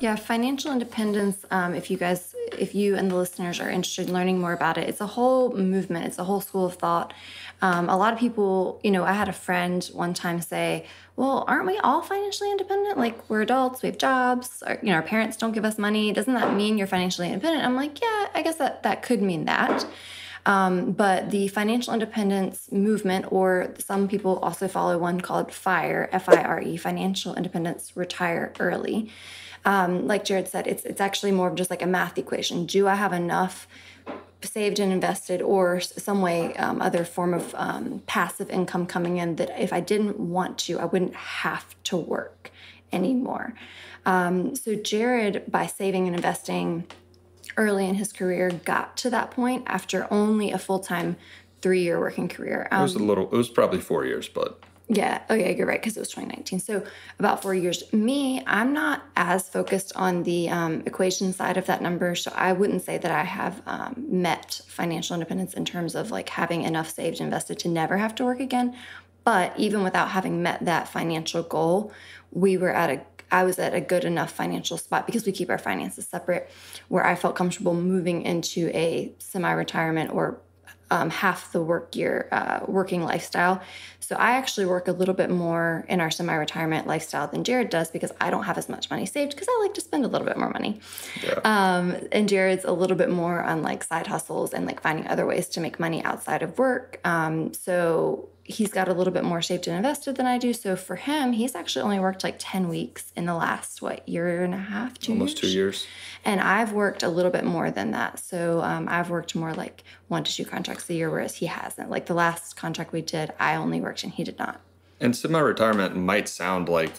Yeah, financial independence, if you and the listeners are interested in learning more about it, it's a whole movement. It's a whole school of thought. A lot of people, you know, I had a friend one time say, well, aren't we all financially independent? Like, we're adults, we have jobs, our parents don't give us money. Doesn't that mean you're financially independent? I'm like, yeah, I guess that could mean that. But the financial independence movement, or some people also follow one called FIRE, F-I-R-E, Financial Independence Retire Early. Like Jared said, it's actually more of just like a math equation. Do I have enough saved and invested, or some way, other form of passive income coming in, that if I didn't want to, I wouldn't have to work anymore? So Jared, by saving and investing early in his career, got to that point after only a full-time 3-year working career. It was probably 4 years, but... Yeah. Oh, yeah, you're right, because it was 2019. So about 4 years. Me, I'm not as focused on the equation side of that number, so I wouldn't say that I have met financial independence in terms of like having enough saved and invested to never have to work again. But even without having met that financial goal, I was at a good enough financial spot, because we keep our finances separate, where I felt comfortable moving into a semi-retirement or half the work year working lifestyle. So I actually work a little bit more in our semi-retirement lifestyle than Jared does, because I don't have as much money saved, because I like to spend a little bit more money. Yeah. And Jared's a little bit more on like side hustles and like finding other ways to make money outside of work. So he's got a little bit more saved and invested than I do. So for him, he's actually only worked like 10 weeks in the last, year and a half, 2 years? Almost 2 years. And I've worked a little bit more than that. So I've worked more like 1 to 2 contracts a year, whereas he hasn't. Like the last contract we did, I only worked and he did not. And semi-retirement might sound like,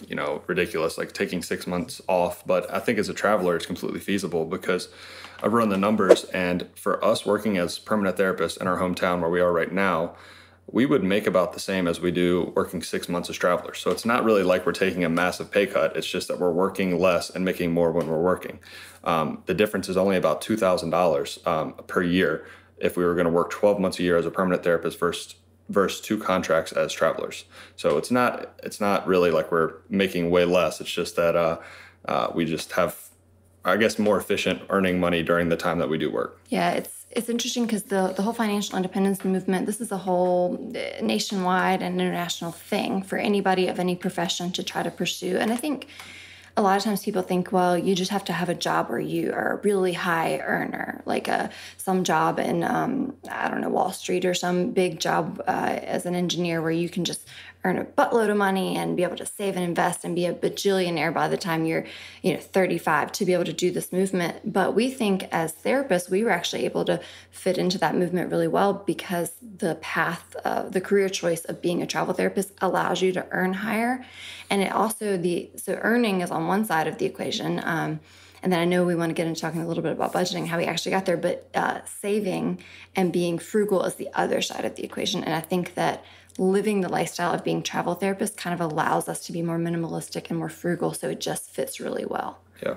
ridiculous, like taking 6 months off. But I think as a traveler, it's completely feasible, because I've run the numbers. And for us working as permanent therapists in our hometown where we are right now, we would make about the same as we do working 6 months as travelers. So it's not really like we're taking a massive pay cut. It's just that we're working less and making more when we're working. The difference is only about $2,000 per year if we were going to work 12 months a year as a permanent therapist versus 2 contracts as travelers. So it's not really like we're making way less. It's just that we just have, I guess, more efficient earning money during the time that we do work. Yeah, It's interesting, because the whole financial independence movement, this is a whole nationwide and international thing for anybody of any profession to try to pursue. And I think a lot of times people think, well, you just have to have a job where you are a really high earner, like some job in, Wall Street, or some big job as an engineer where you can just earn a buttload of money and be able to save and invest and be a bajillionaire by the time you're, 35, to be able to do this movement. But we think as therapists, we were actually able to fit into that movement really well, because the path of the career choice of being a travel therapist allows you to earn higher. And it also, so earning is on one side of the equation. And then I know we want to get into talking a little bit about budgeting, how we actually got there, but saving and being frugal is the other side of the equation. And I think that living the lifestyle of being travel therapists kind of allows us to be more minimalistic and more frugal, so it just fits really well. Yeah.